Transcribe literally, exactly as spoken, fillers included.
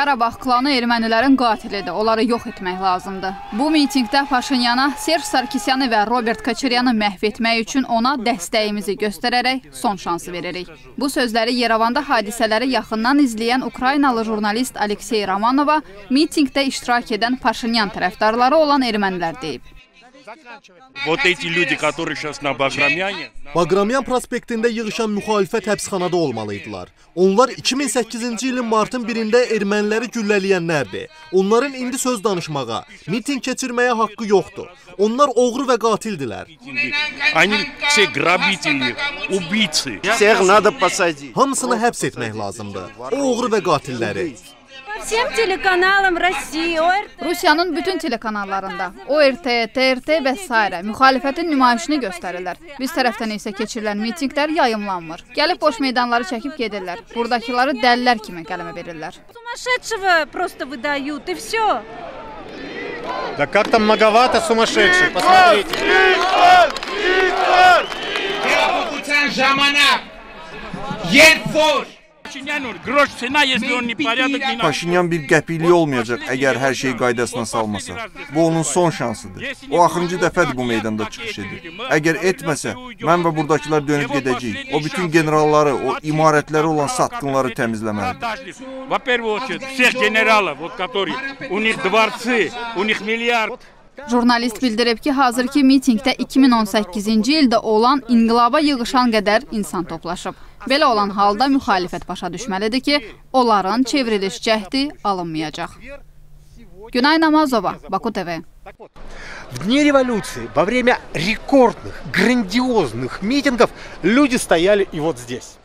Qarabağ klanı ermənilərin qatilidir, onları yox etmək lazımdır. Bu mitingdə Paşinyana, Serge Sarkisyanı və Robert Kaciryanı məhv etmək üçün ona dəstəyimizi göstərərək son şansı veririk. Bu sözləri Yerovanda hadisələri yaxından izləyən Ukraynalı jurnalist Aleksey Romanova mitingdə iştirak edən Paşinyan tərəfdarları olan ermənilər deyib. Baghramyan prospektində yığışan müxalifət həbsxanada olmalıydılar. Onlar iki min səkkizinci ilin martın birində erməniləri güllələyənlərdir. Onların indi söz danışmağa, miting keçirməyə haqqı yoxdur. Onlar oğru və qatildilər. Hamısını həbs etmək lazımdır, o oğru və qatilləri. Rusiyanın bütün telekanallarında, O R T, T R T və s. müxalifətin nümayişini göstərirlər. Biz tərəfdən isə keçirilən mitinglər yayımlanmır. Gəlib boş meydanları çəkib gedirlər. Buradakiları dəllər kimi qələmə verirlər. Да как там многовато сумасшедших, посмотрите. Paşinyan bir qəpiklik olmayacaq əgər hər şeyi qaydasına salmasa. Bu onun son şansıdır. O axırıncı dəfədir bu meydanda çıxış edir. Əgər etməsə, mən və buradakılar dönüb gedəcəyik. O bütün generalları, o imarətləri olan satqınları təmizləməlidir. Jurnalist bildirib ki, hazır ki mitingdə iki min on səkkizinci ildə olan inqilaba yığışan qədər insan toplaşıb. Belə olan halda müxalifət başa düşməlidir ki, onların çevriliş cəhdi alınmayacaq. Günay Namazova, Baku T V. В дни революции, во время рекордных, грандиозных митингов люди стояли и вот здесь.